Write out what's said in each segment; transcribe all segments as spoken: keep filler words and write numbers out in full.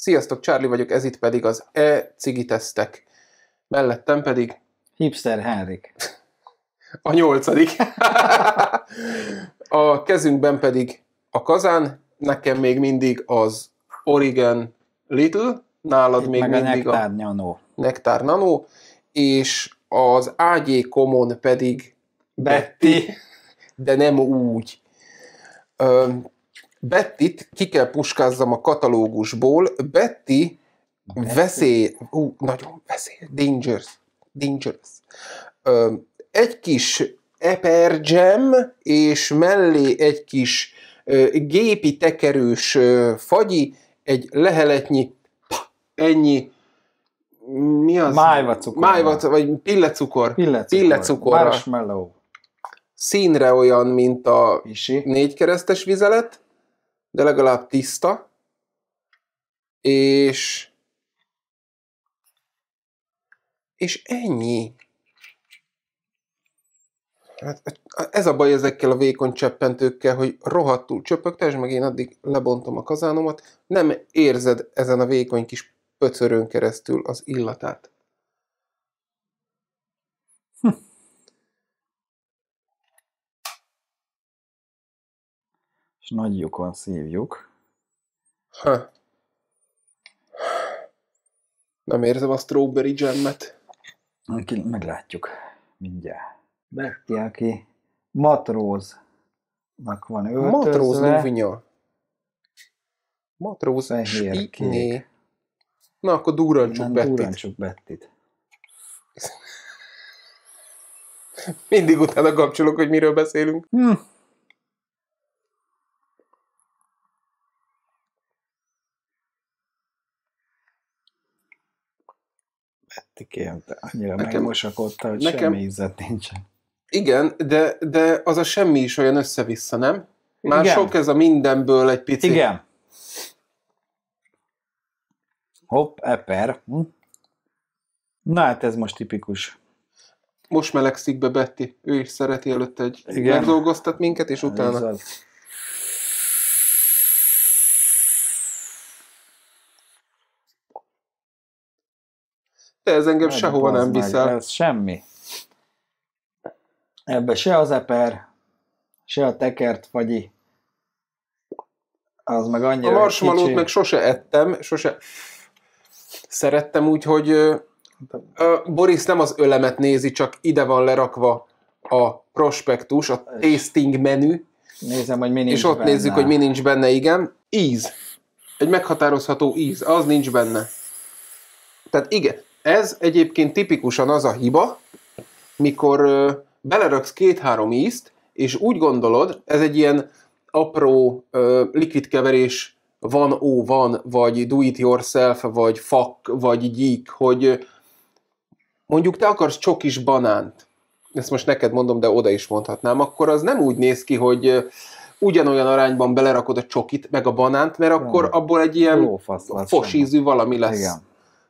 Sziasztok, Charlie vagyok, ez itt pedig az e-cigi tesztek. Mellettem pedig... Hipster Henrik. A nyolcadik. A kezünkben pedig a kazán, nekem még mindig az Oregon Little, nálad itt még meg mindig a Nektár Nano. Nektár Nano, és az ágyékomon pedig Betty, Betty. De nem úgy. Ö, Bettit ki kell puskázzam a katalógusból. Betty, Betty. veszély, ú, nagyon veszély, dangerous, dangerous. Ö, egy kis epergem, és mellé egy kis ö, gépi tekerős ö, fagyi, egy leheletnyi, ennyi, mi az? Májvacukor. Májvacukor, vagy pillecukor. Pillecukor. Marshmallow. Színre olyan, mint a Isi. négykeresztes vizelet, de legalább tiszta. És... És ennyi. Ez a baj ezekkel a vékony cseppentőkkel, hogy rohadtul csöpögtesd, meg én addig lebontom a kazánomat. Nem érzed ezen a vékony kis pöcörön keresztül az illatát. Hm. És nagy lyukon szívjuk. Ha. Nem érzem a strawberry jammet. Meglátjuk mindjárt. Betty, aki matróznak van öltözve. Matróz luvinya. Matróz fehér kék. Na, akkor durrancsuk Bettit. Durrancsuk Bettit. Mindig utána kapcsolok, hogy miről beszélünk. Hm. Bettikém, te annyira megmosakodta, hogy nekem, semmi ízlet nincsen. Igen, de, de az a semmi is olyan össze-vissza, nem? Már igen. Sok ez a mindenből egy picit. Igen. Hopp, eper. Hm? Na hát ez most tipikus. Most melegszik be Betty. Ő is szereti előtte, hogy igen. Megdolgoztat minket, és utána... De ez engem meg sehova nem viszel. Ez semmi. Ebbe se az eper, se a tekert fagyi. Az meg annyira a marshmallót meg sose ettem, sose... Szerettem úgy, hogy ö, ö, Boris nem az ölemet nézi, csak ide van lerakva a prospektus, a tasting menü. Nézem, hogy mi nincs és ott benne. Nézzük, hogy mi nincs benne, igen. Íz. Egy meghatározható íz. Az nincs benne. Tehát igen, ez egyébként tipikusan az a hiba, mikor ö, beleraksz két-három ízt, és úgy gondolod, ez egy ilyen apró ö, likvidkeverés, van ó, van, vagy do it yourself, vagy fuck, vagy gyík, hogy mondjuk te akarsz csokis banánt, ezt most neked mondom, de oda is mondhatnám, akkor az nem úgy néz ki, hogy ugyanolyan arányban belerakod a csokit, meg a banánt, mert akkor abból egy ilyen fosízű valami lesz. Igen.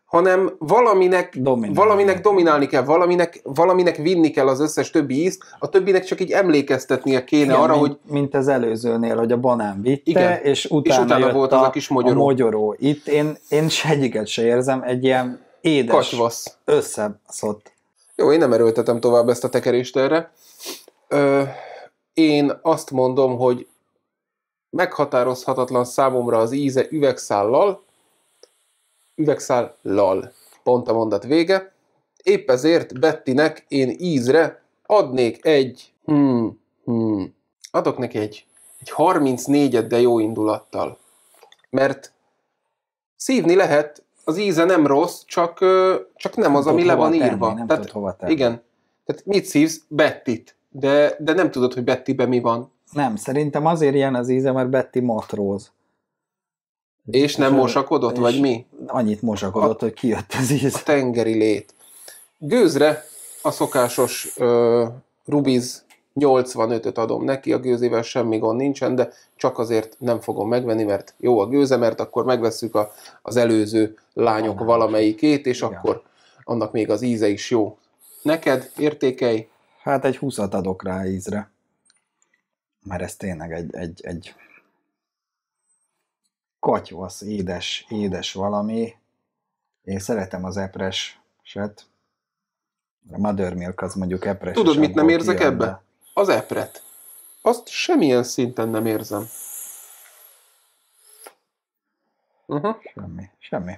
Hanem valaminek dominálni. valaminek dominálni kell, valaminek, valaminek vinni kell az összes többi ízt, a többinek csak így emlékeztetnie kéne igen, arra, mint, hogy... mint az előzőnél, hogy a banán vitte, igen, és utána, és utána jött volt a, az a kis mogyoró. A mogyoró. Itt én, én se egyiket se érzem, egy ilyen édes katyvasz. Összeszott. Jó, én nem erőltetem tovább ezt a tekerést erre. Ö, én azt mondom, hogy meghatározhatatlan számomra az íze üvegszállal, üvegszál lal. Pont a mondat vége. Épp ezért Bettinek én ízre adnék egy... Hmm, hmm, adok neki egy, egy harmincnégyet, de jó indulattal. Mert szívni lehet, az íze nem rossz, csak, csak nem, nem az, ami le van tenni, írva. Nem tehát, hova igen. Tehát mit szívsz? Bettit. De, de nem tudod, hogy Bettiben mi van. Nem, szerintem azért ilyen az íze, mert Betty matróz. És nem mosakodott, vagy mi? Annyit mosakodott, a, hogy kijött az íz. A tengeri lét. Gőzre a szokásos uh, Rubiz nyolcvanötöt adom neki, a gőzével semmi gond nincsen, de csak azért nem fogom megvenni, mert jó a gőze, mert akkor megvesszük a, az előző lányok valamelyikét, és igen. Akkor annak még az íze is jó. Neked értékelj? Hát egy húszat adok rá ízre. Mert ez tényleg egy... egy, egy... katyvasz, édes, édes valami. Én szeretem az epreset. A mother milk az mondjuk epres. Tudod, mit nem érzek ilyen, ebbe? De... Az epret. Azt semmilyen szinten nem érzem. Uh-huh. Semmi, semmi.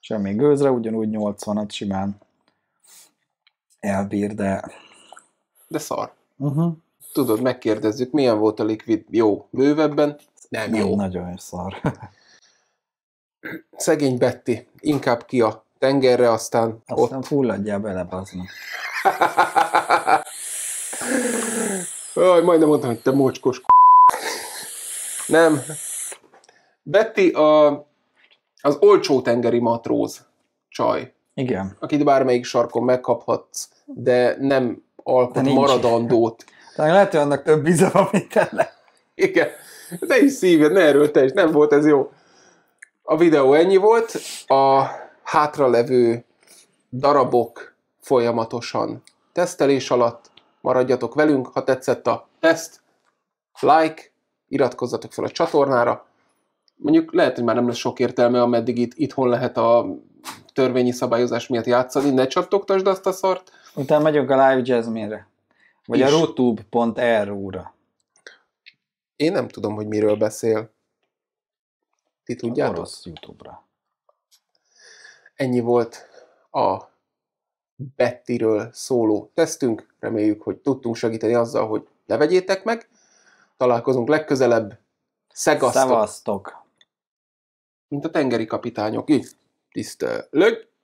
Semmi gőzre, ugyanúgy nyolcvanat simán elbír, de... De szar. Uh-huh. Tudod, megkérdezzük, milyen volt a likvid jó bővebben? Nem jó. Nagyon szar. Szegény Betty, inkább ki a tengerre, aztán, aztán ott... fulladjál bele, bazdmeg. Majdnem mondtam, hogy te mocskos k***. Nem. Betty a, az olcsó tengeri matróz csaj. Igen. Akit bármelyik sarkon megkaphatsz, de nem alkot de maradandót. Talán lehet, hogy annak több íze van, mint ennek. Igen. Ne is szíved, ne erről te is. Nem volt ez jó. A videó ennyi volt. A hátralevő darabok folyamatosan tesztelés alatt. Maradjatok velünk, ha tetszett a teszt, like, iratkozzatok fel a csatornára. Mondjuk lehet, hogy már nem lesz sok értelme, ameddig itt, itthon lehet a törvényi szabályozás miatt játszani. Ne csattogtasd azt a szart. Utána megyünk a Live Jasmine-re. Vagy is. A youtube pont r u-ra. Én nem tudom, hogy miről beszél. Ti tudjátok? A orosz YouTube-ra. Ennyi volt a Bettyről szóló tesztünk. Reméljük, hogy tudtunk segíteni azzal, hogy ne vegyétek meg. Találkozunk legközelebb. Szegasztok! Szevasztok. Mint a tengeri kapitányok. Így. Tisztelök!